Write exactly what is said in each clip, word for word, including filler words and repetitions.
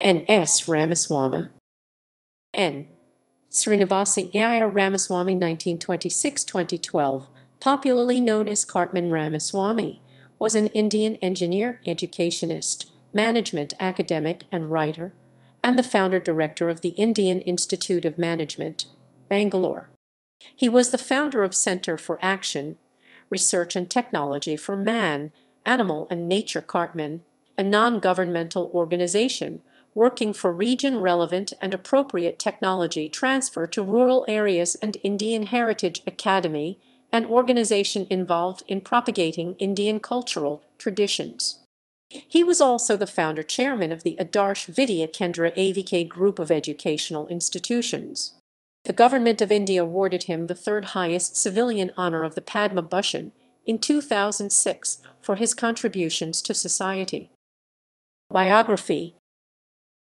N. S. Ramaswamy. N. Srinivasa Iyer Ramaswamy nineteen twenty-six to twenty twelve, popularly known as Cartman Ramaswamy, was an Indian engineer, educationist, management academic, and writer, and the founder-director of the Indian Institute of Management, Bangalore. He was the founder of Center for Action, Research and Technology for Man, Animal and Nature Cartman, a non-governmental organization working for region-relevant and appropriate technology transfer to rural areas, and Indian Heritage Academy, an organization involved in propagating Indian cultural traditions. He was also the founder-chairman of the Adarsh Vidya Kendra A V K group of educational institutions. The Government of India awarded him the third-highest civilian honor of the Padma Bhushan in two thousand six for his contributions to society. Biography.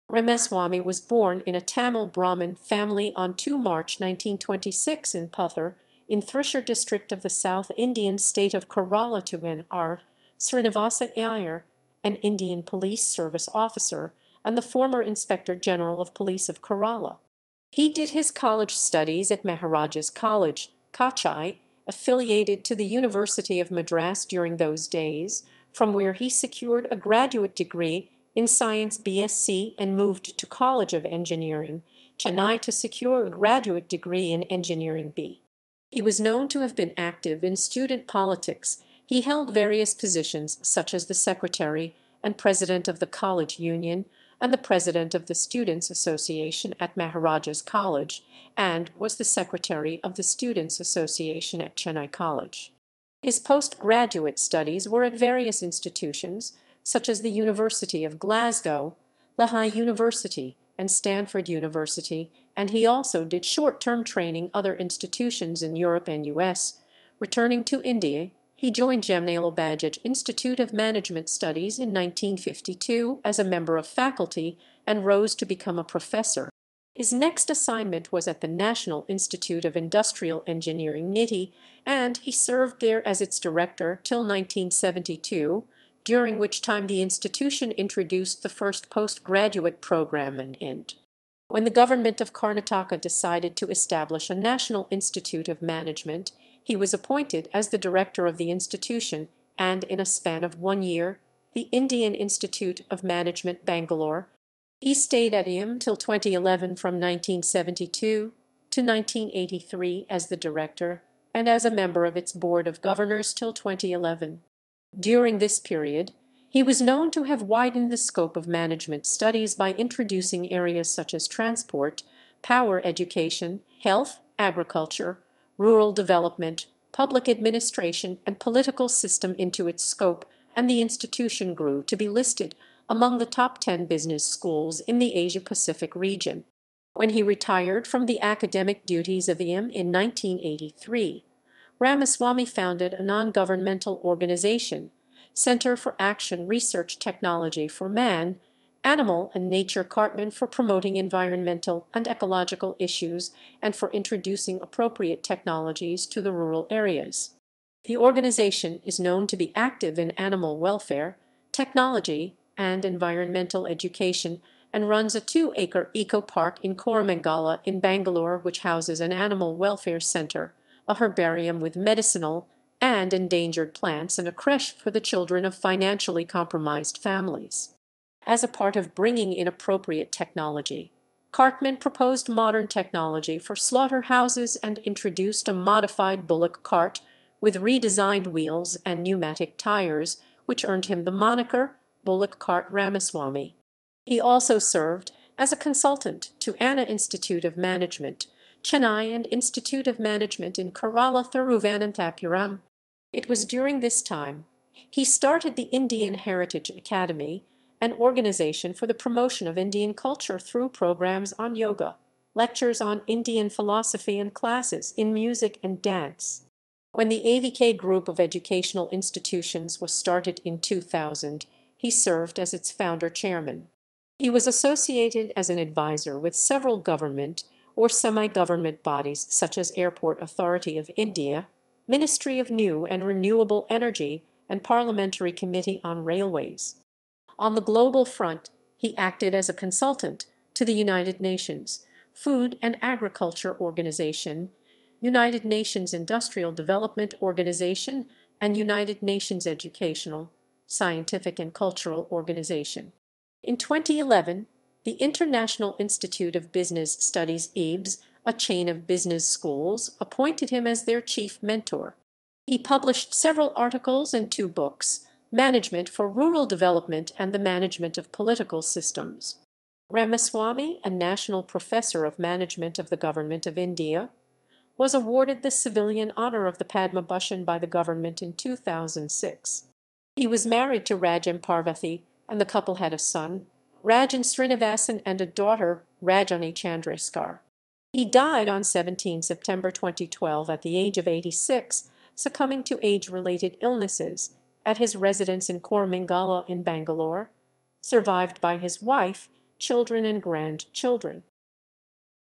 Ramaswamy was born in a Tamil Brahmin family on the second of March nineteen twenty-six in Puthur, in Thrissur district of the South Indian state of Kerala, to N R Srinivasa Iyer, an Indian police service officer and the former Inspector General of Police of Kerala. He did his college studies at Maharaja's College, Kachai, affiliated to the University of Madras during those days, from where he secured a graduate degree in Science B S c and moved to College of Engineering, Chennai, to secure a graduate degree in Engineering B. He was known to have been active in student politics. He held various positions such as the Secretary and President of the College Union and the President of the Students' Association at Maharaja's College, and was the Secretary of the Students' Association at Chennai College. His postgraduate studies were at various institutions, such as the University of Glasgow, Lehigh University, and Stanford University, and he also did short-term training other institutions in Europe and U S Returning to India, he joined Jamnalal Bajaj Institute of Management Studies in nineteen fifty-two as a member of faculty and rose to become a professor. His next assignment was at the National Institute of Industrial Engineering (N I T E), and he served there as its director till nineteen seventy-two, during which time the institution introduced the first postgraduate program and end. When the government of Karnataka decided to establish a National Institute of Management, he was appointed as the director of the institution, and in a span of one year, the Indian Institute of Management Bangalore. He stayed at I I M till twenty eleven, from nineteen seventy-two to nineteen eighty-three as the director, and as a member of its Board of Governors till twenty eleven. During this period, he was known to have widened the scope of management studies by introducing areas such as transport, power education, health, agriculture, rural development, public administration, and political system into its scope, and the institution grew to be listed among the top ten business schools in the Asia-Pacific region. When he retired from the academic duties of I I M in nineteen eighty-three, Ramaswamy founded a non-governmental organization, Center for Action Research Technology for Man, Animal and Nature Cartman, for promoting environmental and ecological issues and for introducing appropriate technologies to the rural areas. The organization is known to be active in animal welfare, technology, and environmental education, and runs a two-acre eco-park in Koramangala in Bangalore, which houses an animal welfare center, a herbarium with medicinal and endangered plants, and a creche for the children of financially compromised families. As a part of bringing in appropriate technology, Cartman proposed modern technology for slaughterhouses and introduced a modified bullock cart with redesigned wheels and pneumatic tires, which earned him the moniker Bullock Cart Ramaswamy. He also served as a consultant to Anna Institute of Management, Chennai, and Institute of Management in Kerala, Thiruvananthapuram. It was during this time he started the Indian Heritage Academy, an organization for the promotion of Indian culture through programs on yoga, lectures on Indian philosophy, and classes in music and dance. When the A V K group of educational institutions was started in two thousand, he served as its founder chairman. He was associated as an advisor with several government or semi-government bodies such as Airport Authority of India, Ministry of New and Renewable Energy, and Parliamentary Committee on Railways. On the global front, he acted as a consultant to the United Nations, Food and Agriculture Organization, United Nations Industrial Development Organization, and United Nations Educational, Scientific and Cultural Organization. In twenty eleven, the International Institute of Business Studies, I B S, a chain of business schools, appointed him as their chief mentor. He published several articles and two books, Management for Rural Development and the Management of Political Systems. Ramaswamy, a National Professor of Management of the Government of India, was awarded the civilian honor of the Padma Bhushan by the government in two thousand six. He was married to Rajam Parvathy, and the couple had a son, Rajan Srinivasan, and a daughter, Rajani Chandraskar. He died on seventeenth September twenty twelve at the age of eighty-six, succumbing to age-related illnesses at his residence in Koramangala in Bangalore, survived by his wife, children, and grandchildren.